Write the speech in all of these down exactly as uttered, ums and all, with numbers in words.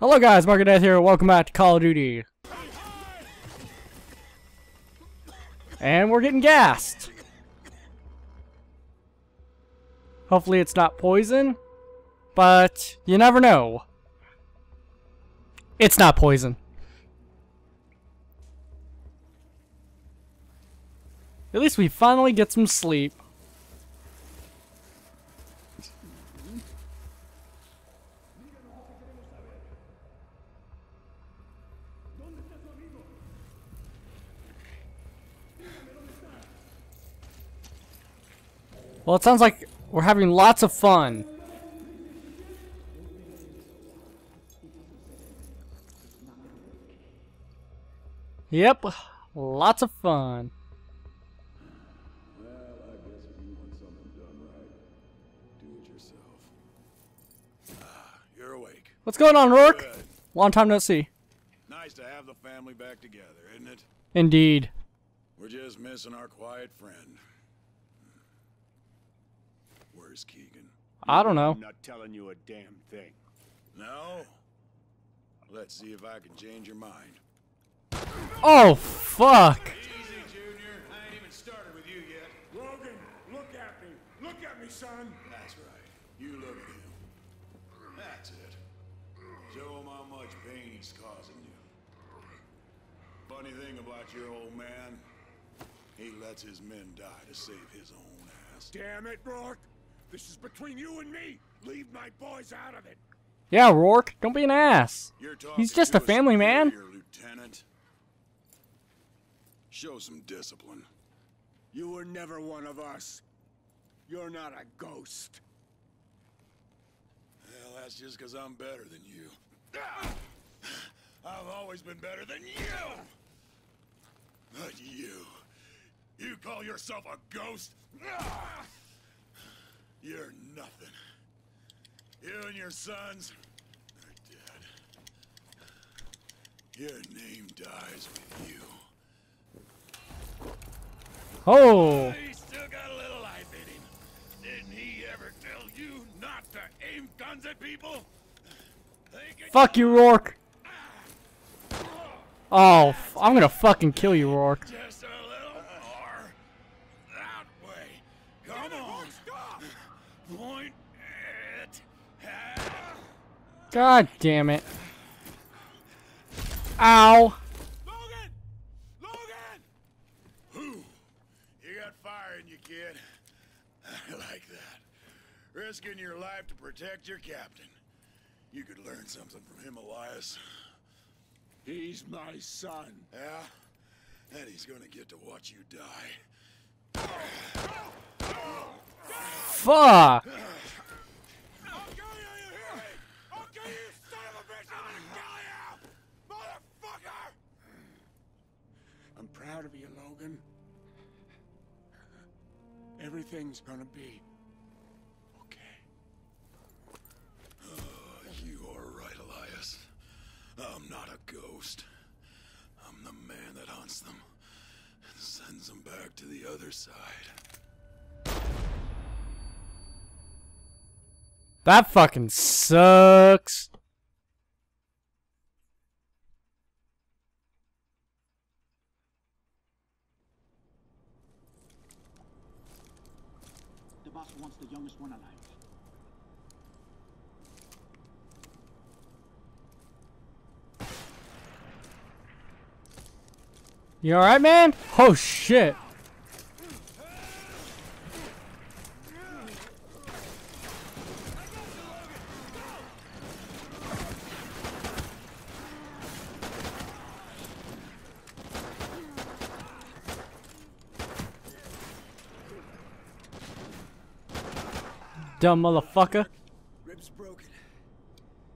Hello guys, Markofdeath here, welcome back to Call of Duty. And we're getting gassed. Hopefully it's not poison, but you never know. It's not poison. At least we finally get some sleep. Well, it sounds like we're having lots of fun. Yep, lots of fun. Well, I guess if you want something done right, do it yourself. Ah, you're awake. What's going on, Rorke? Good. Long time no see. Nice to have the family back together, isn't it? Indeed. We're just missing our quiet friend. Where's Keegan? I don't know. I'm not telling you a damn thing. No? Let's see if I can change your mind. Oh, fuck. Easy, Junior. I ain't even started with you yet. Logan, look at me. Look at me, son. That's right. You look at him. That's it. Show him how much pain he's causing you. Funny thing about your old man, he lets his men die to save his own ass. Damn it, Brock. This is between you and me. Leave my boys out of it. Yeah, Rorke, don't be an ass. He's just a family man. Lieutenant. Show some discipline. You were never one of us. You're not a ghost. Well, that's just because I'm better than you. I've always been better than you. But you, you call yourself a ghost? You're nothing. You and your sons are dead. Your name dies with you. Oh! He's still got a little life in him. Didn't he ever tell you not to aim guns at people? Fuck you, Rorke. Oh, I'm gonna fucking kill you, Rorke. Just a little more. That way. Come on. Stop. Point. God damn it. Ow. Logan! Logan! Who? You got fire in you, kid. I like that. Risking your life to protect your captain. You could learn something from him, Elias. He's my son. Yeah? And he's gonna get to watch you die. Fuck! I'm proud of you, Logan. Everything's gonna be okay. Oh, you are right, Elias. I'm not a ghost. I'm the man that hunts them and sends them back to the other side. That fucking sucks. The boss wants the youngest one alive. You all right, man? Oh shit. Dumb motherfucker. Ribs broken,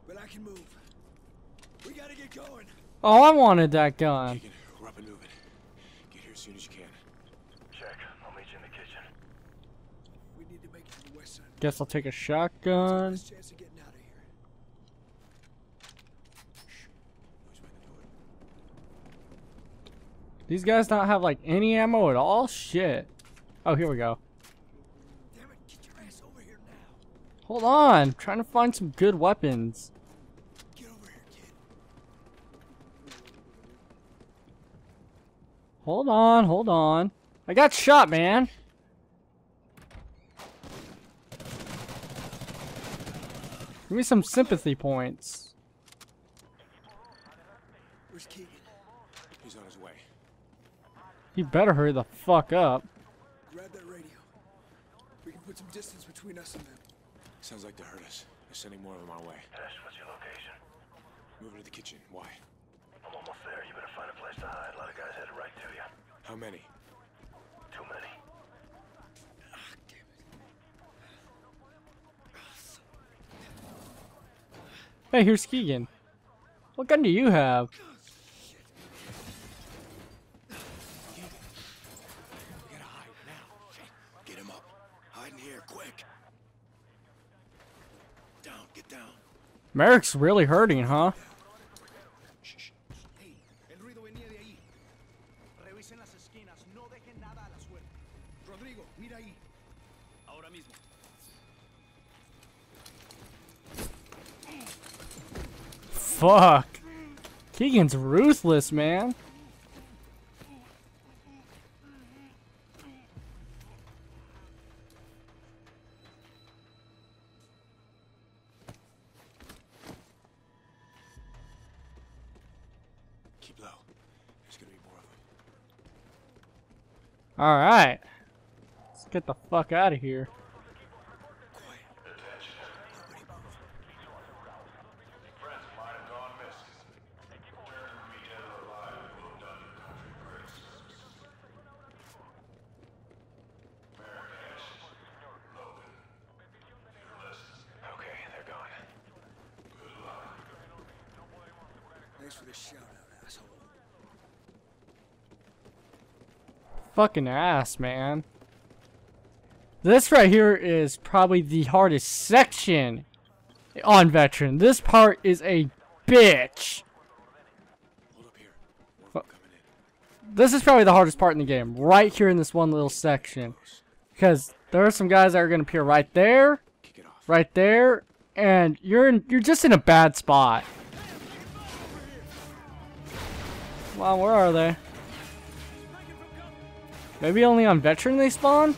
but I can move. We gotta get going. Oh, I wanted that gun. Keegan, we're up and moving. Get here as soon as you can. Check. I'll meet you in the kitchen. We need to make it to the west side. Guess I'll take a shotgun. Take chance of getting out of here. Shh. Noise by the door. These guys don't have like any ammo at all. Shit. Oh, here we go. Hold on, I'm trying to find some good weapons. Get over here, kid. Hold on, hold on. I got shot, man. Give me some sympathy points. Where's Keegan? He's on his way. You better hurry the fuck up. Grab that radio. We can put some distance between us and them. Sounds like they hurt us. They're sending more of them our way. Tess, what's your location? Moving to the kitchen. Why? I'm almost there. You better find a place to hide. A lot of guys headed right to you. How many? Too many. Ah, damn it. Hey, here's Keegan. What gun do you have? Merrick's really hurting, huh? Fuck. Keegan's ruthless, man. All right, let's get the fuck out of here. Fucking ass, man. This right here is probably the hardest section on Veteran. This part is a bitch. Hold up here. Coming in. This is probably the hardest part in the game, right here in this one little section, because there are some guys that are gonna appear right there, right there, and you're in, you're just in a bad spot. Come on, where are they? Maybe only on Veteran they spawn?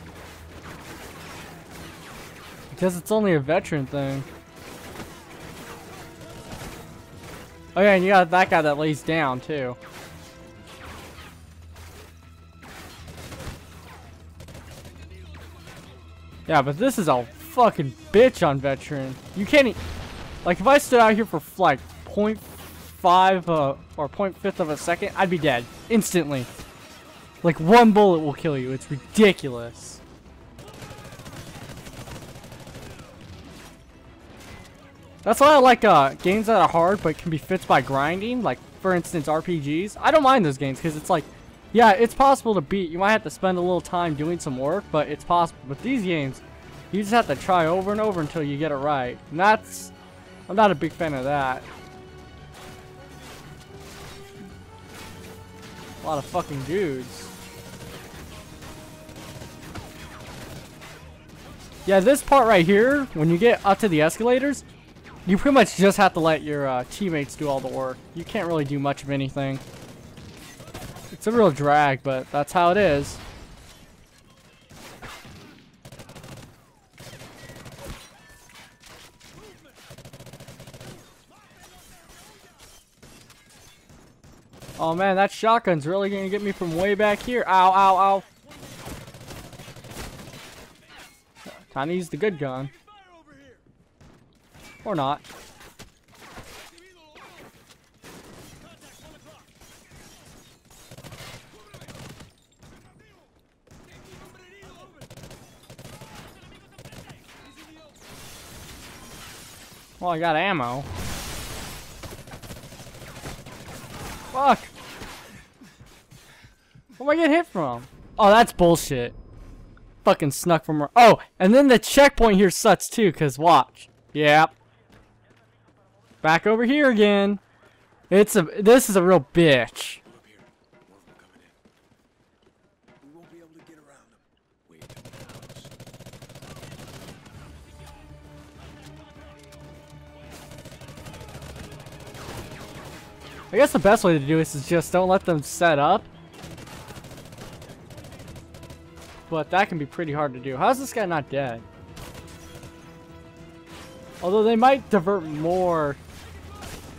Because it's only a Veteran thing. Oh yeah, and you got that guy that lays down too. Yeah, but this is a fucking bitch on Veteran. You can't e- like if I stood out here for like point five uh, or point five of a second, I'd be dead instantly. Like, one bullet will kill you. It's ridiculous. That's why I like uh, games that are hard but can be fixed by grinding. Like, for instance, R P Gs. I don't mind those games because it's like, yeah, it's possible to beat. You might have to spend a little time doing some work, but it's possible. But these games, you just have to try over and over until you get it right. And that's... I'm not a big fan of that. A lot of fucking dudes. Yeah, this part right here, when you get up to the escalators, you pretty much just have to let your uh, teammates do all the work. You can't really do much of anything. It's a real drag, but that's how it is. Oh man, that shotgun's really gonna get me from way back here. Ow, ow, ow. Time to use the good gun. Or not. Well, I got ammo. Fuck. Where am I getting hit from? Oh, that's bullshit. Fucking snuck from her. Oh, and then the checkpoint here sucks too, because watch. Yep. Back over here again. It's a. This is a real bitch. I guess the best way to do this is just don't let them set up. but that can be pretty hard to do. How's this guy not dead? Although they might divert more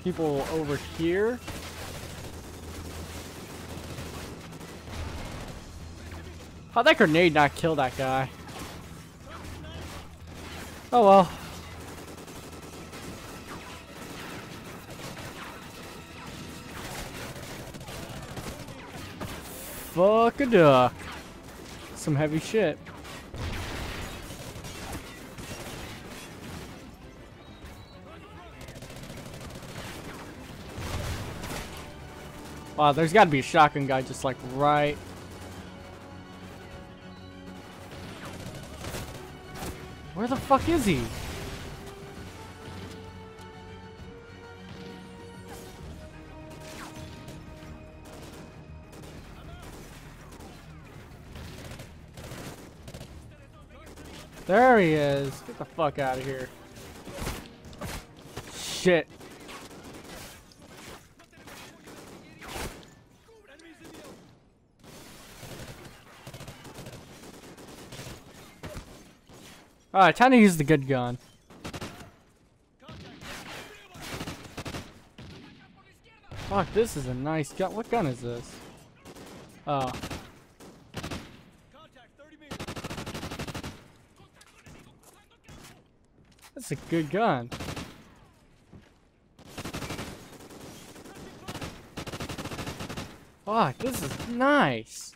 people over here. How'd that grenade not kill that guy? Oh well. Fuck a duck. Some heavy shit. Wow, there's gotta be a shotgun guy just like right. Where the fuck is he? There he is. Get the fuck out of here. Shit. Alright, time to use the good gun. Fuck, this is a nice gun. What gun is this? Oh. That's a good gun. Fuck, this is nice.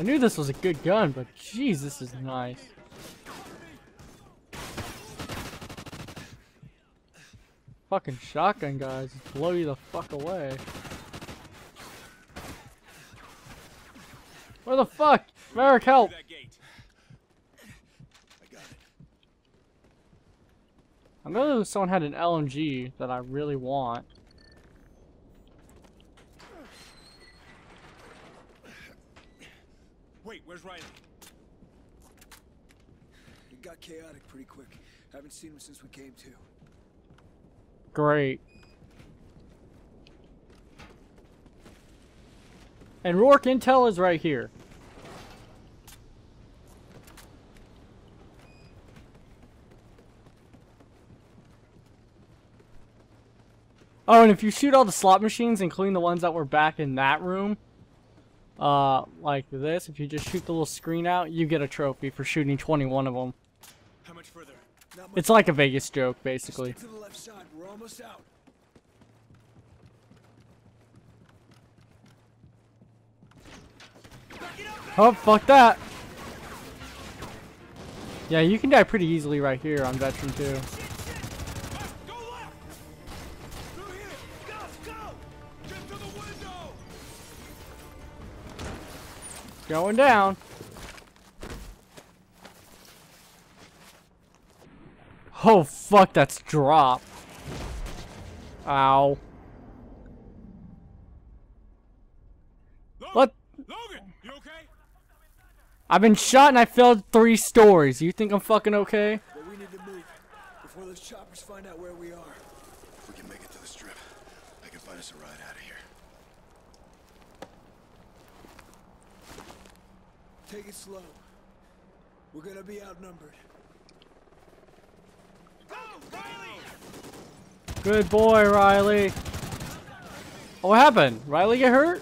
I knew this was a good gun, but jeez, this is nice. Fucking shotgun guys, blow you the fuck away. Where the fuck? Merrick, help! I know someone had an L M G that I really want. Wait, where's Riley? It got chaotic pretty quick. Haven't seen him since we came to. Great. And Rorke Intel is right here. Oh, and if you shoot all the slot machines, including the ones that were back in that room, Uh, like this, if you just shoot the little screen out, you get a trophy for shooting twenty-one of them. How much further? Not much. It's like a Vegas joke, basically. To the left side. We're almost out. Oh, fuck that! Yeah, you can die pretty easily right here on Veteran too. Going down. Oh fuck, that's drop. Ow. Logan, what? Logan, you okay? I've been shot and I fell three stories. You think I'm fucking okay? But we need to move before those choppers find out where we are. If we can make it to the strip, they can find us a ride out of here. Take it slow. We're gonna be outnumbered. Go, Riley! Good boy, Riley. Oh, what happened? Riley get hurt?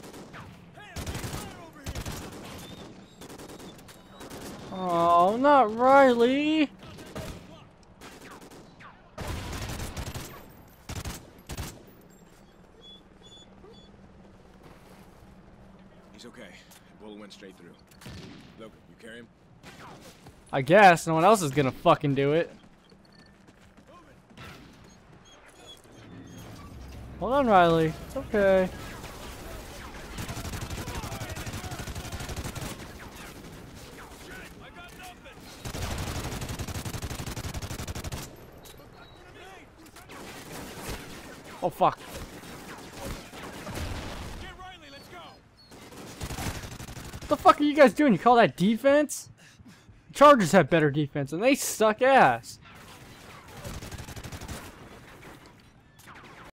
Oh, not Riley. He's okay. The bullet went straight through. Logan, you carry him? I guess no one else is gonna fucking do it. Hold on, Riley. It's okay. Oh fuck. What the fuck are you guys doing? You call that defense? Chargers have better defense and they suck ass.